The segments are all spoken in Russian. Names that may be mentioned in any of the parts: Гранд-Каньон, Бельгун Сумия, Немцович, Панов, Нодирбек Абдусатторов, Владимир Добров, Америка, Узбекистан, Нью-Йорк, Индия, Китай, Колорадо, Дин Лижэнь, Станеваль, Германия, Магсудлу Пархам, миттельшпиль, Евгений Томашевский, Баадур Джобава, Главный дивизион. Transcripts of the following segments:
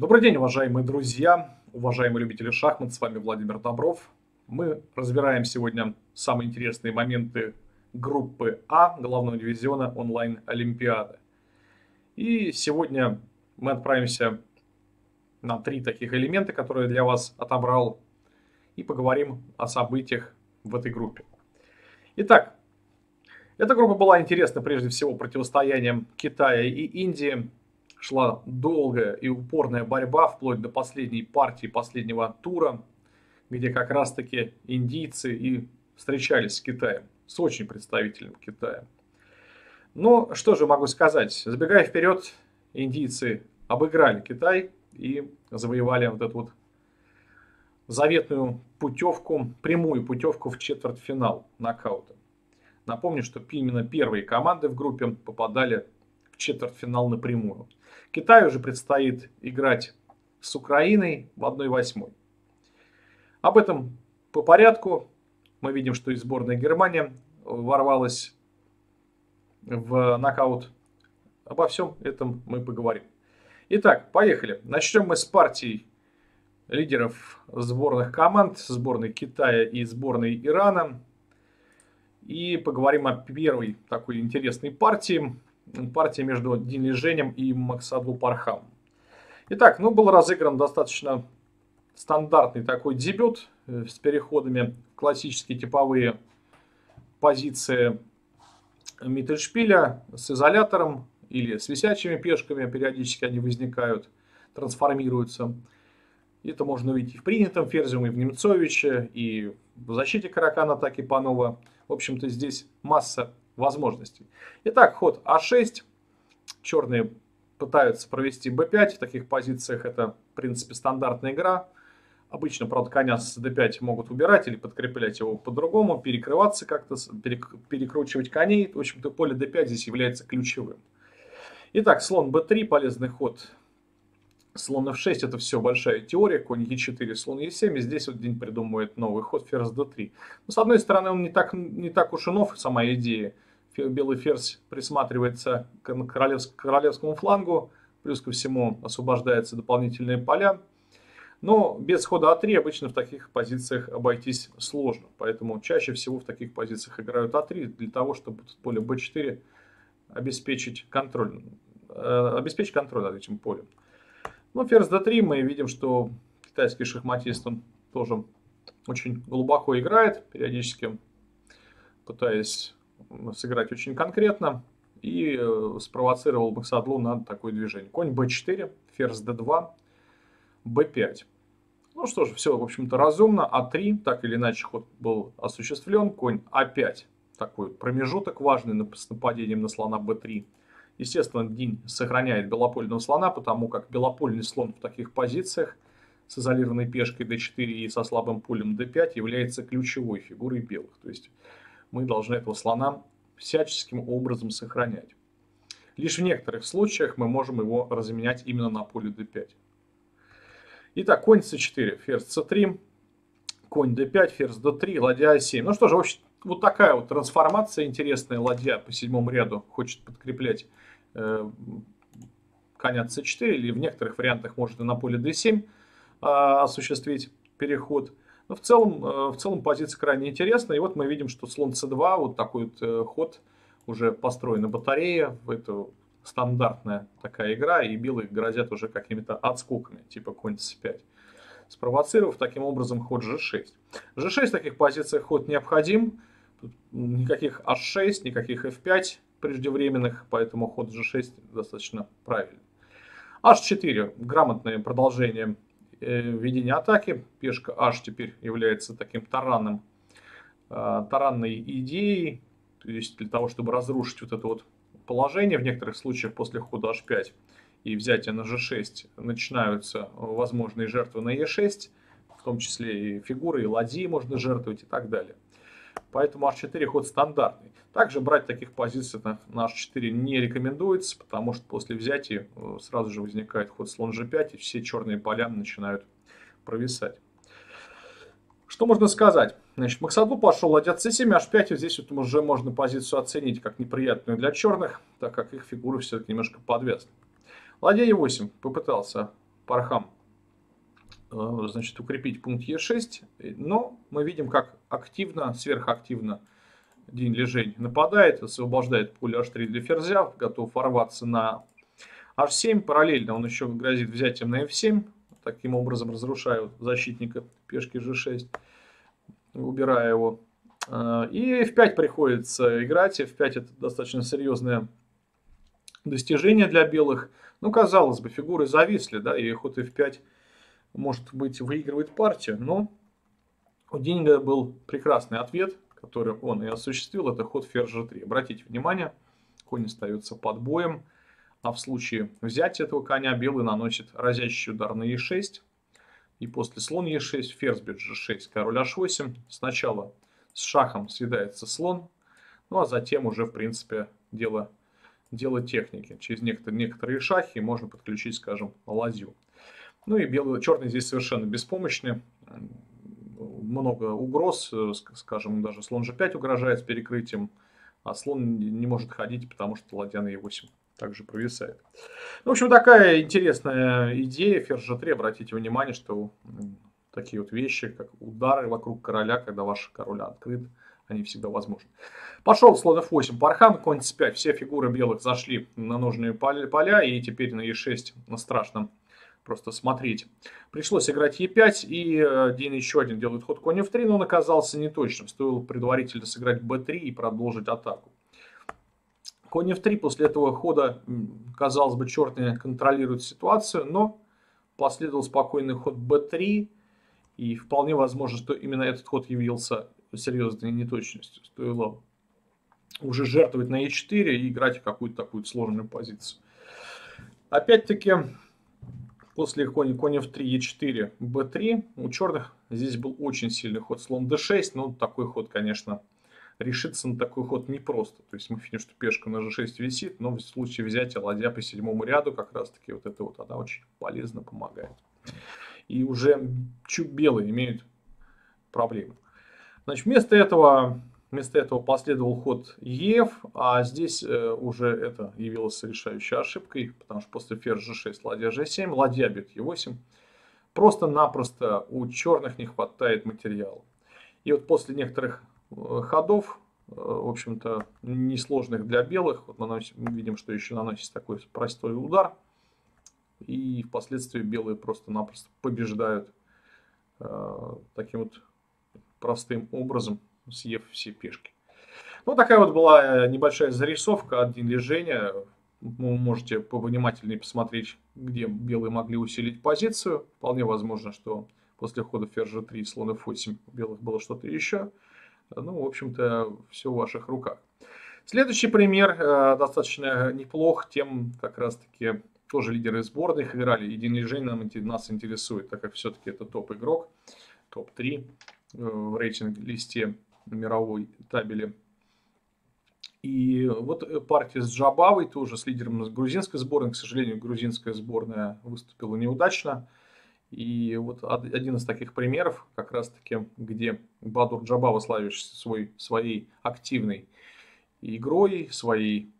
Добрый день, уважаемые друзья, уважаемые любители шахмат, с вами Владимир Добров. Мы разбираем сегодня самые интересные моменты группы А, главного дивизиона онлайн-олимпиады. И сегодня мы отправимся на три таких элемента, которые я для вас отобрал, и поговорим о событиях в этой группе. Итак, эта группа была интересна прежде всего противостоянием Китая и Индии. Шла долгая и упорная борьба вплоть до последней партии последнего тура, где как раз-таки индийцы и встречались с Китаем, с очень представительным Китаем. Но что же могу сказать? Забегая вперед, индийцы обыграли Китай и завоевали вот эту вот заветную путевку, прямую путевку в четвертьфинал нокаута. Напомню, что именно первые команды в группе попадали в четвертьфинал напрямую. Китаю же предстоит играть с Украиной в 1/8. Об этом по порядку. Мы видим, что и сборная Германии ворвалась в нокаут. Обо всем этом мы поговорим. Итак, поехали. Начнем мы с партий лидеров сборных команд, сборной Китая и сборной Ирана. И поговорим о первой такой интересной партии. Партия между Дин Лижэнем и Магсудлу Пархам. Итак, был разыгран достаточно стандартный такой дебют с переходами в классические типовые позиции миттельшпиля с изолятором или с висячими пешками. Периодически они возникают, трансформируются. Это можно увидеть и в принятом ферзем, и в Немцовиче, и в защите каракана атаки Панова. В общем-то, здесь масса возможностей. Итак, ход А6. Черные пытаются провести Б5. В таких позициях это, в принципе, стандартная игра. Обычно, правда, коня с Д5 могут убирать или подкреплять его по-другому, перекрываться как-то, перекручивать коней. В общем-то, поле Д5 здесь является ключевым. Итак, слон Б3, полезный ход. Слон F6, это все большая теория. Конь Е4, слон Е7. И здесь вот Дин придумывает новый ход, ферзь D3. Но, с одной стороны, он не так уж и нов, сама идея. Белый ферзь присматривается к королевскому флангу. Плюс ко всему освобождаются дополнительные поля. Но без хода А3 обычно в таких позициях обойтись сложно. Поэтому чаще всего в таких позициях играют А3 для того, чтобы в поле B4 обеспечить контроль над этим полем. Но ферзь d3, мы видим, что китайский шахматист, он тоже очень глубоко играет, периодически пытаясь сыграть очень конкретно. И спровоцировал Магсудлу на такое движение. Конь b4, ферзь d2, b5. Ну что ж, все, в общем-то, разумно. А3, так или иначе, ход был осуществлен. Конь a5, такой промежуток важный с нападением на слона b3. Естественно, Дин сохраняет белопольного слона, потому как белопольный слон в таких позициях с изолированной пешкой d4 и со слабым полем d5 является ключевой фигурой белых. То есть мы должны этого слона всяческим образом сохранять. Лишь в некоторых случаях мы можем его разменять именно на поле d5. Итак, конь c4, ферзь c3, конь d5, ферзь d3, ладья a7. Ну что же, в общем, вот такая вот трансформация интересная. Ладья по седьмому ряду хочет подкреплять коня c4, или в некоторых вариантах может и на поле d7 осуществить переход. Но в целом позиция крайне интересная. И вот мы видим, что слон c2, вот такой вот ход, уже построена батарея. Это стандартная такая игра, и белые грозят уже какими-то отскоками, типа конь c5. Спровоцировав таким образом ход g6. g6 в таких позициях ход необходим. Тут никаких h6, никаких f5 преждевременных, поэтому ход g6 достаточно правильный. h4 грамотное продолжение ведения атаки. Пешка h теперь является таким таранной идеей, то есть для того, чтобы разрушить вот это вот положение. В некоторых случаях после хода h5 и взятия на g6 начинаются возможные жертвы на e6, в том числе и фигуры, и ладьи можно жертвовать и так далее. Поэтому h4 ход стандартный. Также брать таких позиций на h4 не рекомендуется, потому что после взятия сразу же возникает ход слон g5, и все черные поля начинают провисать. Что можно сказать? Значит, Магсудлу пошел ладья c7, h5, и здесь вот уже можно позицию оценить как неприятную для черных, так как их фигуры все-таки немножко подвязаны. Ладья e8 попытался Пархам, значит, укрепить пункт Е6, но мы видим, как активно, сверхактивно Дин Лижэнь нападает, освобождает поле H3 для ферзя, готов ворваться на H7, параллельно он еще грозит взятием на F7, таким образом разрушая защитника пешки G6, убирая его. И F5 приходится играть, F5 это достаточно серьезное достижение для белых. Ну, казалось бы, фигуры зависли, да, и ход F5, может быть, выигрывает партию, но у Динга был прекрасный ответ, который он и осуществил, это ход ферзь G3. Обратите внимание, конь остается под боем, а в случае взятия этого коня белый наносит разящий удар на E6, и после слон E6, ферзь бьет G6, король H8, сначала с шахом съедается слон, ну а затем уже, в принципе, дело техники. Через некоторые шахи можно подключить, скажем, ладью. Ну и белые, черные здесь совершенно беспомощны. Много угроз, скажем, даже слон G5 угрожает с перекрытием, а слон не может ходить, потому что ладья на E8 также провисает. Ну, в общем, такая интересная идея. Ферзь G3, обратите внимание, что такие вот вещи, как удары вокруг короля, когда ваш король открыт, они всегда возможны. Пошел слон F8, Пархам, конь c5. Все фигуры белых зашли на нужные поля, и теперь на E6 страшно просто смотреть. Пришлось играть E5, и Дин еще один делает ход конь F3, но он оказался неточным. Стоило предварительно сыграть B3 и продолжить атаку. Конь F3 после этого хода, казалось бы, черные контролируют ситуацию, но последовал спокойный ход B3, и вполне возможно, что именно этот ход явился серьезной неточностью. Стоило уже жертвовать на e4 и играть в какую-то такую сложную позицию. Опять-таки, после конь f3, e4, b3, у черных здесь был очень сильный ход слон d6, но такой ход, конечно, решиться на такой ход непросто. То есть мы видим, что пешка на g6 висит, но в случае взятия ладья по седьмому ряду как раз-таки вот это вот, она очень полезно помогает. И уже белые имеют проблемы. Значит, вместо этого последовал ход ЕФ, а здесь уже это явилось решающей ошибкой, потому что после ферзь G6, ладья G7, ладья бьет Е8. Просто-напросто у черных не хватает материала. И вот после некоторых ходов, в общем-то, несложных для белых, вот мы видим, что еще наносится такой простой удар, и впоследствии белые просто-напросто побеждают таким вот простым образом, съев все пешки. Ну, такая вот была небольшая зарисовка от Дин Лижэня. Вы можете повнимательнее посмотреть, где белые могли усилить позицию. Вполне возможно, что после хода ферзь G3, слон F8 у белых было что-то еще. Ну, в общем-то, все в ваших руках. Следующий пример достаточно неплох. Тем как раз-таки тоже лидеры сборных играли. И Дин Лижэнь нас интересует, так как все-таки это топ-игрок, топ-3. В рейтинг-листе мировой табели. И вот партия с Джобавой, тоже с лидером грузинской сборной. К сожалению, грузинская сборная выступила неудачно. И вот один из таких примеров, как раз-таки, где Баадур Джобава, славишься своей активной игрой, своей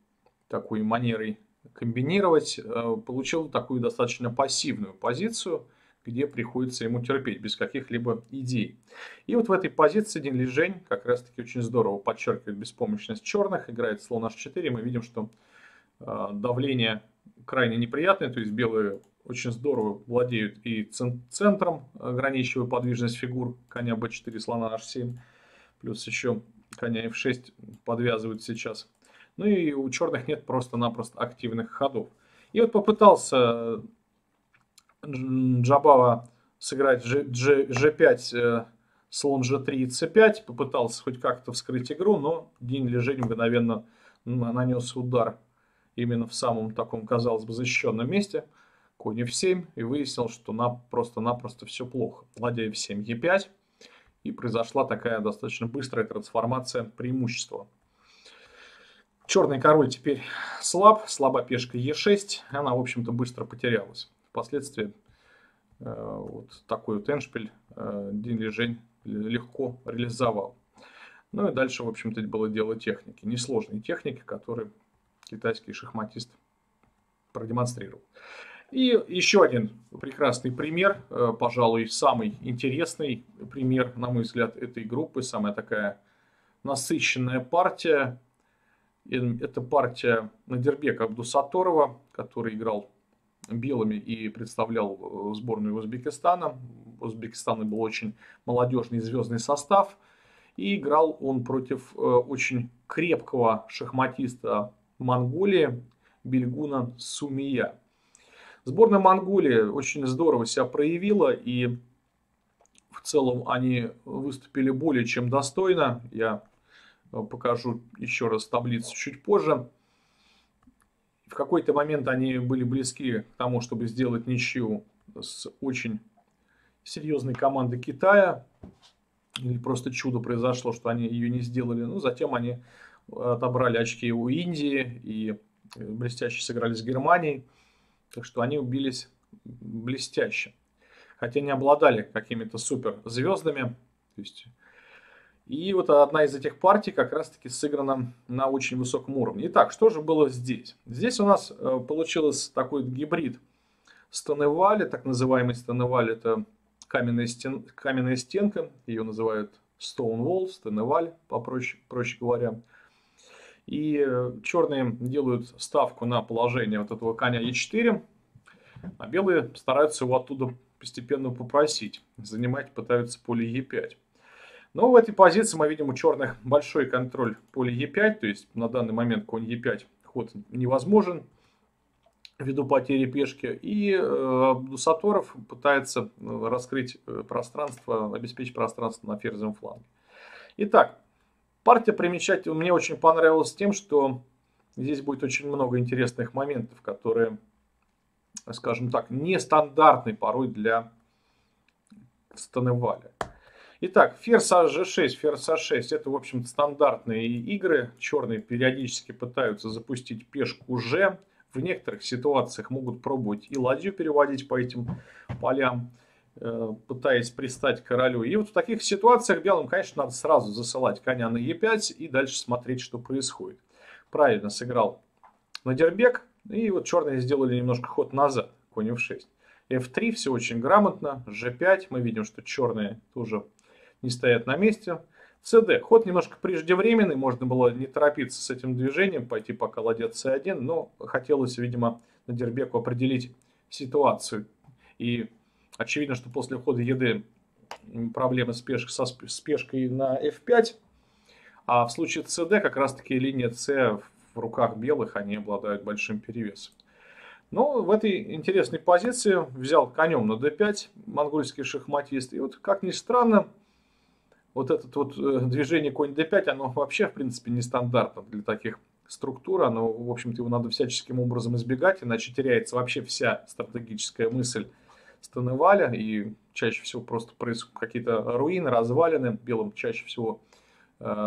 такой манерой комбинировать, получил такую достаточно пассивную позицию, где приходится ему терпеть без каких-либо идей. И вот в этой позиции Дин Лижэнь как раз-таки очень здорово подчеркивает беспомощность черных, играет слон h4, мы видим, что давление крайне неприятное, то есть белые очень здорово владеют и центром, ограничивая подвижность фигур коня b4, слона h7, плюс еще коня f6 подвязывают сейчас. Ну и у черных нет просто-напросто активных ходов. И вот попытался Джобава сыграть G5, слон G3 и C5, попытался хоть как-то вскрыть игру, но Дин Лижэнь мгновенно нанес удар именно в самом таком, казалось бы, защищенном месте, конь F7, и выяснил, что просто-напросто все плохо. Ладья F7, E5, и произошла такая достаточно быстрая трансформация преимущества. Черный король теперь слаба пешка E6, она, в общем-то, быстро потерялась. Впоследствии вот такой вот эндшпиль Дин Лижэнь легко реализовал. Ну и дальше, в общем-то, было дело техники. Несложной техники, которую китайский шахматист продемонстрировал. И еще один прекрасный пример, пожалуй, самый интересный пример, на мой взгляд, этой группы, самая такая насыщенная партия. Это партия Нодирбека Абдусатторова, который играл белыми и представлял сборную Узбекистана. У Узбекистана был очень молодежный звездный состав. И играл он против очень крепкого шахматиста Монголии Бельгуна Сумия. Сборная Монголии очень здорово себя проявила, и в целом они выступили более чем достойно. Я покажу еще раз таблицу чуть позже. В какой-то момент они были близки к тому, чтобы сделать ничью с очень серьезной командой Китая. Или просто чудо произошло, что они ее не сделали. Ну, затем они отобрали очки у Индии и блестяще сыграли с Германией. Так что они убились блестяще. Хотя не обладали какими-то суперзвездами. И вот одна из этих партий как раз-таки сыграна на очень высоком уровне. Итак, что же было здесь? Здесь у нас получился такой гибрид Станевали, так называемый Станевали, это каменная стенка, ее называют Stonewall, Станеваль, проще говоря. И черные делают ставку на положение вот этого коня Е4, а белые стараются его оттуда постепенно попросить. Занимать пытаются поле Е5. Но в этой позиции мы видим у черных большой контроль поля Е5, то есть на данный момент конь Е5 ход невозможен ввиду потери пешки, и Абдусатторов пытается раскрыть пространство, обеспечить пространство на ферзевом фланге. Итак, партия примечательна, мне очень понравилась тем, что здесь будет очень много интересных моментов, которые, скажем так, нестандартны порой для Станеваля. Итак, ферзь H6, ферзь H6, это, в общем-то, стандартные игры. Черные периодически пытаются запустить пешку G. В некоторых ситуациях могут пробовать и ладью переводить по этим полям, пытаясь пристать к королю. И вот в таких ситуациях белым, конечно, надо сразу засылать коня на Е5 и дальше смотреть, что происходит. Правильно сыграл Нодирбек. И вот черные сделали немножко ход назад, конь F6. F3 все очень грамотно. G5. Мы видим, что черные тоже не стоят на месте. CD. Ход немножко преждевременный, можно было не торопиться с этим движением, пойти пока ладья c1, но хотелось, видимо, Нодирбеку определить ситуацию. И очевидно, что после ухода ЕД проблемы с пешкой на f5, а в случае CD как раз таки линия c в руках белых, они обладают большим перевесом. Но в этой интересной позиции взял конем на d5 монгольский шахматист, и вот как ни странно, вот это вот движение конь d5, оно вообще, в принципе, нестандартно для таких структур. Оно, в общем-то, его надо всяческим образом избегать, иначе теряется вообще вся стратегическая мысль Станеваля. И чаще всего просто происходят какие-то руины, развалины. Белым чаще всего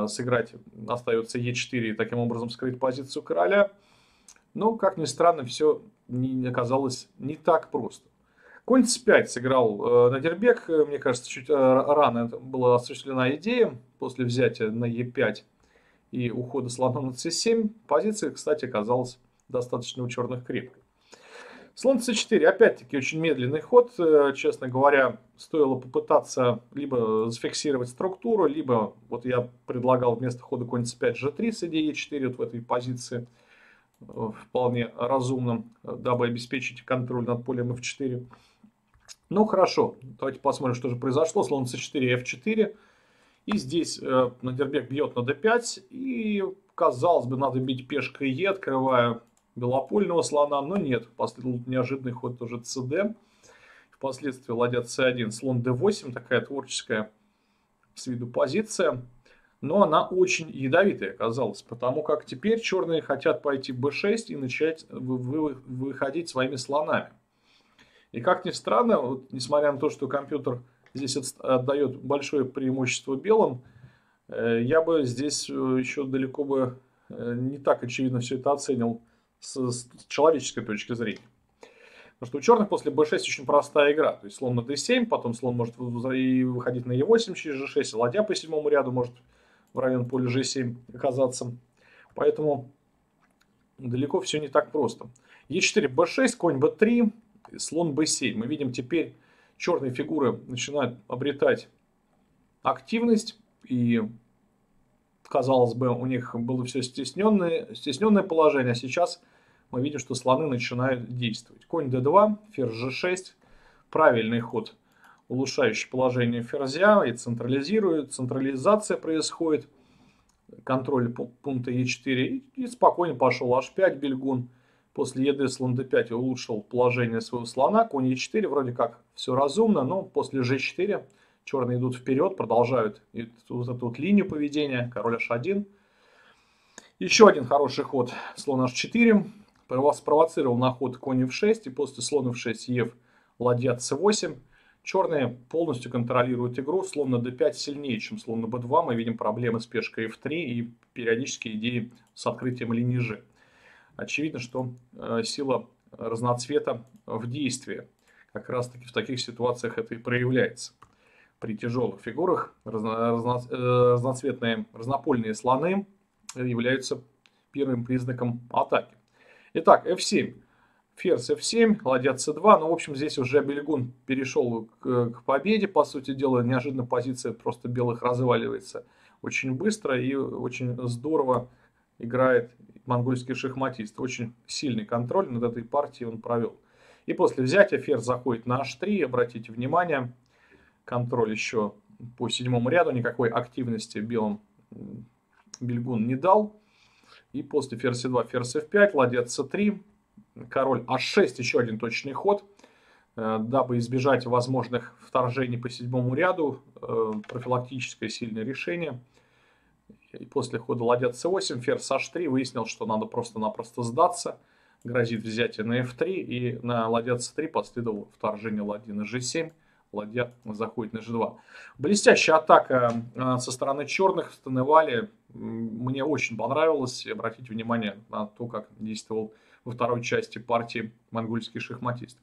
сыграть остается e4 и таким образом скрыть позицию короля. Но, как ни странно, все оказалось не так просто. Конь c5 сыграл Нодирбек, мне кажется, чуть рано была осуществлена идея после взятия на e5 и ухода слона на c7. Позиция, кстати, оказалась достаточно у черных крепкой. Слон c4, опять-таки, очень медленный ход. Честно говоря, стоило попытаться либо зафиксировать структуру, либо, вот я предлагал вместо хода конь c5 g3 с идеей e4 вот в этой позиции. Вполне разумным, дабы обеспечить контроль над полем f4. Ну хорошо, давайте посмотрим, что же произошло. Слон c4, f4. И здесь Нодирбек бьет на d5. И, казалось бы, надо бить пешкой e, открывая белопольного слона. Но нет, последовал неожиданный ход тоже cd. Впоследствии ладья c1, слон d8. Такая творческая с виду позиция. Но она очень ядовитая оказалась, потому как теперь черные хотят пойти b6 и начать выходить своими слонами. И как ни странно, вот, несмотря на то, что компьютер здесь отдает большое преимущество белым, я бы здесь еще далеко бы не так очевидно все это оценил с человеческой точки зрения. Потому что у черных после b6 очень простая игра. То есть слон на d7, потом слон может выходить на e8 через g6, ладья по седьмому ряду может в район поля g7 оказаться. Поэтому далеко все не так просто. e4, b6, конь b3. слон b7. Мы видим, теперь черные фигуры начинают обретать активность. И, казалось бы, у них было все стесненное положение. А сейчас мы видим, что слоны начинают действовать. Конь d2, ферзь g6. Правильный ход, улучшающий положение ферзя. И централизация происходит. Контроль пункта e4. И спокойно пошел h5 бельгун. После ед слон d5 улучшил положение своего слона. Конь e4, вроде как все разумно, но после g4 черные идут вперед, продолжают вот эту вот линию поведения. Король h1. Еще один хороший ход. Слон h4. Спровоцировал на ход конь f6. И после слона f6 еф ладья c8. Черные полностью контролируют игру. Слон на d5 сильнее, чем слон на b2. Мы видим проблемы с пешкой f3 и периодически идеи с открытием линии g. Очевидно, что сила разноцвета в действии. Как раз таки в таких ситуациях это и проявляется. При тяжелых фигурах разнопольные слоны являются первым признаком атаки. Итак, f7. Ферзь f7, ладья c2. Ну, в общем, здесь уже бельгун перешел к победе. По сути дела, неожиданно позиция просто белых разваливается очень быстро и очень здорово играет монгольский шахматист. Очень сильный контроль над этой партией он провел. И после взятия ферзь заходит на h3. Обратите внимание, контроль еще по седьмому ряду. Никакой активности белым бельгун не дал. И после ферзь c2, ферзь f5, ладья c3. Король h6, еще один точный ход, дабы избежать возможных вторжений по седьмому ряду, профилактическое сильное решение. И после хода ладья c8, ферзь h3 выяснил, что надо просто-напросто сдаться, грозит взятие на f3, и на ладья c3 последовало вторжение ладьи на g7, ладья заходит на g2. Блестящая атака со стороны черных в Тонневале, мне очень понравилась, обратите внимание на то, как действовал во второй части партии монгольский шахматист.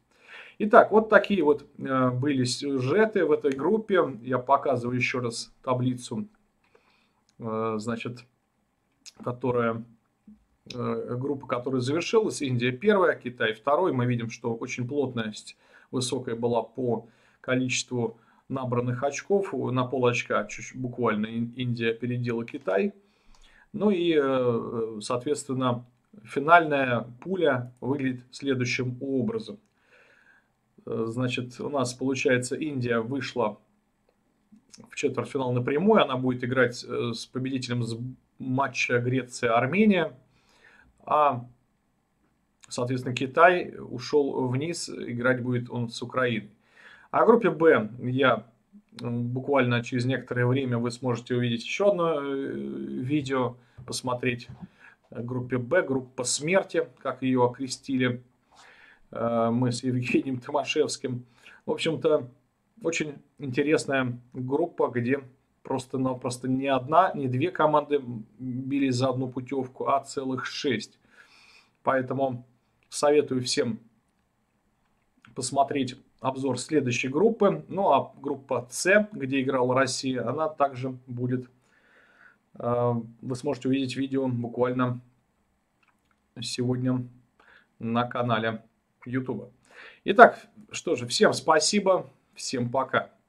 Итак, вот такие вот были сюжеты в этой группе. Я показываю еще раз таблицу, значит, группа, которая завершилась. Индия первая, Китай второй. Мы видим, что очень плотность высокая была по количеству набранных очков. На полочка буквально Индия опередила Китай. Ну и, соответственно, финальная пуля выглядит следующим образом. Значит, у нас получается Индия вышла в четвертьфинал напрямую. Она будет играть с победителем с матча Греция-Армения. А, соответственно, Китай ушел вниз. Играть будет он с Украиной. О группе Б я буквально через некоторое время вы сможете увидеть еще одно видео, посмотреть. Группе Б, группа смерти, как ее окрестили мы с Евгением Томашевским. В общем-то, очень интересная группа, где просто-напросто не одна, не две команды бились за одну путевку, а целых 6. Поэтому советую всем посмотреть обзор следующей группы. Ну а группа С, где играла Россия, она также будет... Вы сможете увидеть видео буквально сегодня на канале YouTube. Итак, что же, всем спасибо, всем пока.